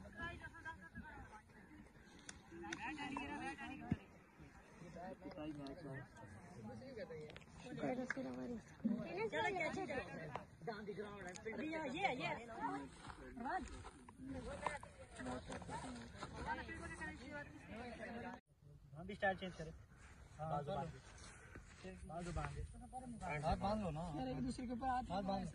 हम भी star change करें। हां बाजू बांधे, हाथ बांध लो ना, एक दूसरे के ऊपर हाथ बांध।